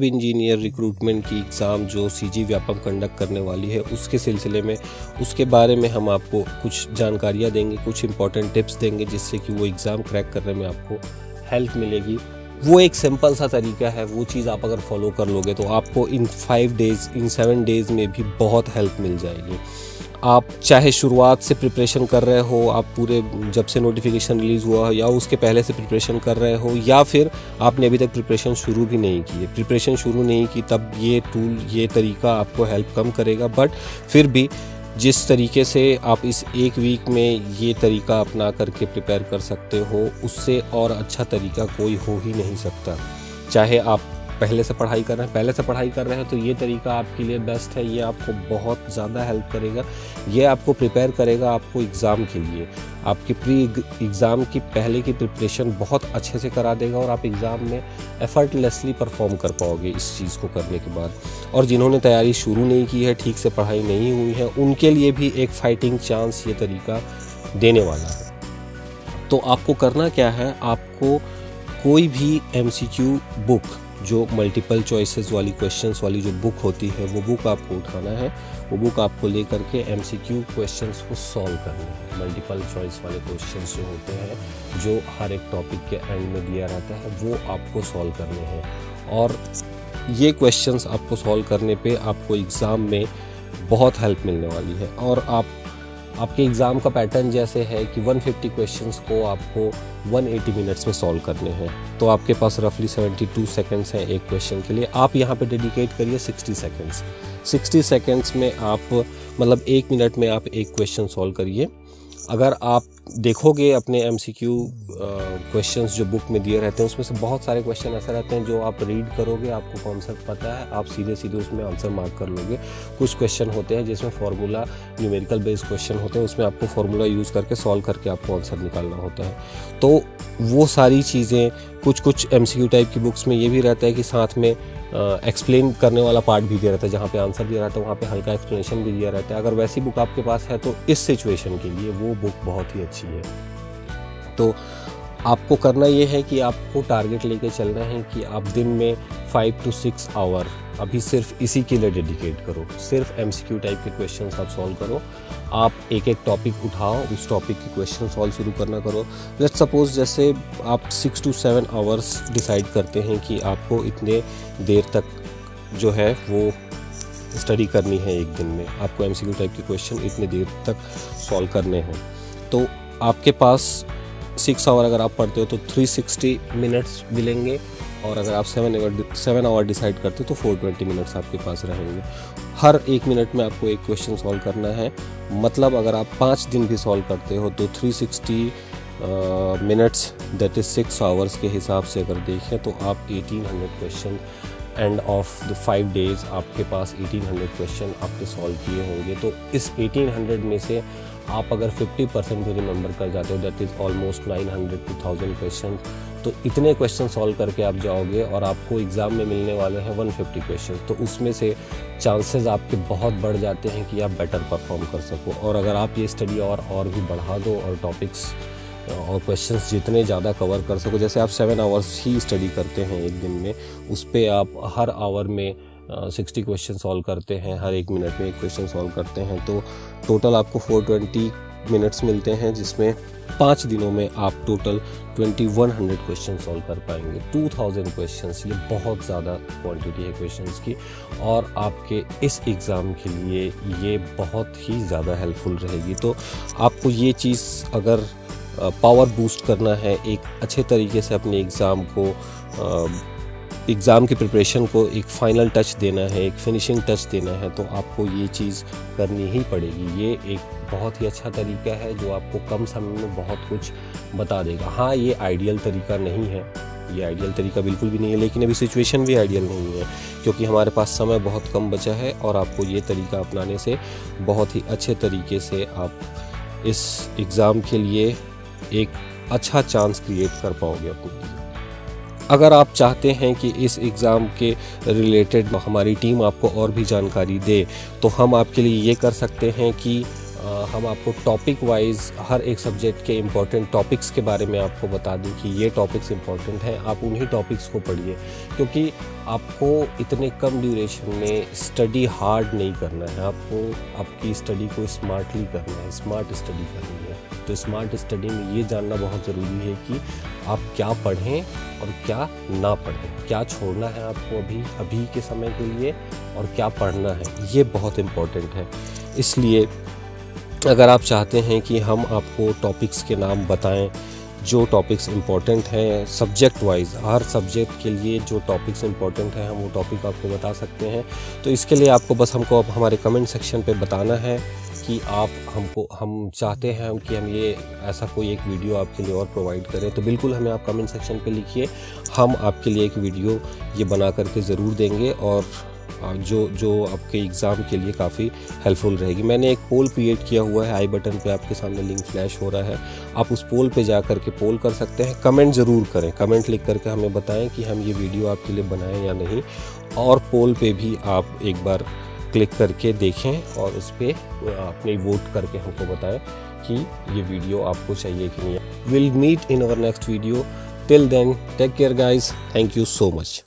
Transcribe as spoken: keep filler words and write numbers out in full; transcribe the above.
सब engineer recruitment की exam जो सीजी व्यापम कंडक्ट करने वाली है उसके सिलसिले में, उसके बारे में हम आपको कुछ जानकारियाँ देंगे, कुछ इंपॉर्टेंट टिप्स देंगे जिससे कि वो एग्ज़ाम क्रैक करने में आपको हेल्प मिलेगी। वो एक सिंपल सा तरीका है, वो चीज़ आप अगर फॉलो कर लोगे तो आपको in five days in seven days में भी बहुत हेल्प मिल जाएगी। आप चाहे शुरुआत से प्रिपरेशन कर रहे हो, आप पूरे जब से नोटिफिकेशन रिलीज़ हुआ हो या उसके पहले से प्रिपरेशन कर रहे हो, या फिर आपने अभी तक प्रिपरेशन शुरू भी नहीं की है प्रिपरेशन शुरू नहीं की तब ये टूल, ये तरीका आपको हेल्प कम करेगा। बट फिर भी जिस तरीके से आप इस एक वीक में ये तरीका अपना करके प्रिपेयर कर सकते हो, उससे और अच्छा तरीका कोई हो ही नहीं सकता। चाहे आप पहले से पढ़ाई कर रहे हैं पहले से पढ़ाई कर रहे हैं तो ये तरीका आपके लिए बेस्ट है। ये आपको बहुत ज़्यादा हेल्प करेगा, ये आपको प्रिपेयर करेगा आपको एग्ज़ाम के लिए। आपकी प्री एग्ज़ाम की पहले की प्रिपरेशन बहुत अच्छे से करा देगा और आप एग्ज़ाम में एफर्टलेसली परफॉर्म कर पाओगे इस चीज़ को करने के बाद। और जिन्होंने तैयारी शुरू नहीं की है, ठीक से पढ़ाई नहीं हुई है, उनके लिए भी एक फाइटिंग चांस ये तरीका देने वाला है। तो आपको करना क्या है, आपको कोई भी एम सी क्यू बुक, जो मल्टीपल चॉइसेस वाली क्वेश्चंस वाली जो बुक होती है, वो बुक आपको उठाना है। वो बुक आपको ले करके एमसीक्यू क्वेश्चंस को सॉल्व करना है। मल्टीपल चॉइस वाले क्वेश्चंस जो होते हैं, जो हर एक टॉपिक के एंड में दिया रहता है, वो आपको सॉल्व करने हैं। और ये क्वेश्चंस आपको सॉल्व करने पे आपको एग्ज़ाम में बहुत हेल्प मिलने वाली है। और आप आपके एग्ज़ाम का पैटर्न जैसे है कि एक सौ पचास क्वेश्चंस को आपको एक सौ अस्सी मिनट्स में सॉल्व करने हैं, तो आपके पास रफली बहत्तर सेकंड्स हैं एक क्वेश्चन के लिए। आप यहाँ पे डेडिकेट करिए साठ सेकंड्स। साठ सेकंड्स में आप, मतलब एक मिनट में आप एक क्वेश्चन सॉल्व करिए। अगर आप देखोगे अपने एमसीक्यू क्वेश्चंस जो बुक में दिए रहते हैं, उसमें से बहुत सारे क्वेश्चन ऐसे रहते हैं जो आप रीड करोगे, आपको कॉन्सेप्ट पता है, आप सीधे सीधे उसमें आंसर मार्क कर लोगे। कुछ क्वेश्चन होते हैं जिसमें फार्मूला, न्यूमेरिकल बेस्ड क्वेश्चन होते हैं, उसमें आपको फार्मूला यूज़ करके सॉल्व करके आपको आंसर निकालना होता है। तो वो सारी चीज़ें, कुछ कुछ एमसीक्यू टाइप की बुक्स में ये भी रहता है कि साथ में एक्सप्लेन करने वाला पार्ट भी दिया रहता है, जहाँ पे आंसर दिया रहता है वहाँ पे हल्का एक्सप्लेनेशन भी दिया रहता है। अगर वैसी बुक आपके पास है तो इस सिचुएशन के लिए वो बुक बहुत ही अच्छी है। तो आपको करना ये है कि आपको टारगेट लेके चलना है कि आप दिन में फाइव टू सिक्स आवर अभी सिर्फ इसी के लिए डेडिकेट करो। सिर्फ एमसीक्यू टाइप के क्वेश्चंस आप सॉल्व करो। आप एक एक टॉपिक उठाओ, उस टॉपिक के क्वेश्चन सॉल्व शुरू करना करो। लेट्स सपोज जैसे आप six to seven hours decide करते हैं कि आपको इतने देर तक जो है वो स्टडी करनी है, एक दिन में आपको एमसीक्यू टाइप के क्वेश्चन इतने देर तक सॉल्व करने हैं। तो आपके पास सिक्स आवर अगर आप पढ़ते हो तो थ्री सिक्सटी मिनट्स मिलेंगे, और अगर आप seven hour seven hour decide करते हो तो फोर ट्वेंटी मिनट्स आपके पास रहेंगे। हर एक मिनट में आपको एक क्वेश्चन सॉल्व करना है। मतलब अगर आप पाँच दिन भी सॉल्व करते हो तो three sixty minutes, that is six hours के हिसाब से अगर देखें तो आप अठारह सौ question end of the five days आपके पास अठारह सौ क्वेश्चन आपके सॉल्व किए होंगे। तो इस अठारह सौ में से आप अगर पचास परसेंट भी रिमेंबर कर जाते हो, दैट इज़ ऑलमोस्ट नौ हंड्रेड टू थाउजेंड क्वेश्चन। तो इतने क्वेश्चन सॉल्व करके आप जाओगे और आपको एग्ज़ाम में मिलने वाले हैं एक सौ पचास क्वेश्चन। तो उसमें से चांसेस आपके बहुत बढ़ जाते हैं कि आप बेटर परफॉर्म कर सको। और अगर आप ये स्टडी और और भी बढ़ा दो और टॉपिक्स और क्वेश्चंस जितने ज़्यादा कवर कर सको, जैसे आप सेवन आवर्स ही स्टडी करते हैं एक दिन में, उस पर आप हर आवर में साठ क्वेश्चन सॉल्व करते हैं, हर एक मिनट में एक क्वेश्चन सॉल्व करते हैं, तो टोटल आपको चार सौ बीस मिनट्स मिलते हैं, जिसमें पाँच दिनों में आप टोटल इक्कीस सौ क्वेश्चन सॉल्व कर पाएंगे। दो हज़ार क्वेश्चंस, ये बहुत ज़्यादा क्वांटिटी है क्वेश्चंस की, और आपके इस एग्ज़ाम के लिए ये बहुत ही ज़्यादा हेल्पफुल रहेगी। तो आपको ये चीज़ अगर पावर बूस्ट करना है, एक अच्छे तरीके से अपने एग्ज़ाम को, एग्ज़ाम की प्रिपरेशन को एक फ़ाइनल टच देना है, एक फिनिशिंग टच देना है, तो आपको ये चीज़ करनी ही पड़ेगी। ये एक बहुत ही अच्छा तरीका है जो आपको कम समय में बहुत कुछ बता देगा। हाँ, ये आइडियल तरीका नहीं है, ये आइडियल तरीका बिल्कुल भी नहीं है, लेकिन अभी सिचुएशन भी आइडियल नहीं है क्योंकि हमारे पास समय बहुत कम बचा है। और आपको ये तरीका अपनाने से बहुत ही अच्छे तरीके से आप इस एग्ज़ाम के लिए एक अच्छा चांस क्रिएट कर पाओगे अपने। अगर आप चाहते हैं कि इस एग्ज़ाम के रिलेटेड हमारी टीम आपको और भी जानकारी दे, तो हम आपके लिए ये कर सकते हैं कि हम आपको टॉपिक वाइज हर एक सब्जेक्ट के इम्पॉर्टेंट टॉपिक्स के बारे में आपको बता दूं कि ये टॉपिक्स इम्पॉर्टेंट हैं, आप उन्हीं टॉपिक्स को पढ़िए, क्योंकि आपको इतने कम ड्यूरेशन में स्टडी हार्ड नहीं करना है, आपको आपकी स्टडी को स्मार्टली करना है, स्मार्ट स्टडी करनी है। तो स्मार्ट स्टडी में ये जानना बहुत ज़रूरी है कि आप क्या पढ़ें और क्या ना पढ़ें, क्या छोड़ना है आपको अभी अभी के समय के लिए और क्या पढ़ना है, ये बहुत इम्पॉर्टेंट है। इसलिए अगर आप चाहते हैं कि हम आपको टॉपिक्स के नाम बताएं जो टॉपिक्स इम्पॉर्टेंट हैं सब्जेक्ट वाइज, हर सब्जेक्ट के लिए जो टॉपिक्स इम्पॉर्टेंट हैं हम वो टॉपिक आपको बता सकते हैं। तो इसके लिए आपको बस हमको आप हमारे कमेंट सेक्शन पे बताना है कि आप हमको हम चाहते हैं कि हम ये ऐसा कोई एक वीडियो आपके लिए और प्रोवाइड करें, तो बिल्कुल हमें आप कमेंट सेक्शन पे लिखिए, हम आपके लिए एक वीडियो ये बना करके ज़रूर देंगे और जो जो आपके एग्ज़ाम के लिए काफ़ी हेल्पफुल रहेगी। मैंने एक पोल क्रिएट किया हुआ है, आई बटन पे आपके सामने लिंक फ्लैश हो रहा है, आप उस पोल पे जा कर के पोल कर सकते हैं, कमेंट ज़रूर करें, कमेंट लिख करके हमें बताएं कि हम ये वीडियो आपके लिए बनाएं या नहीं, और पोल पे भी आप एक बार क्लिक करके देखें और उस पर आपने वोट करके हमको बताएं कि ये वीडियो आपको चाहिए कि नहीं। Will meet in our next video, till then take care guys, thank you so much.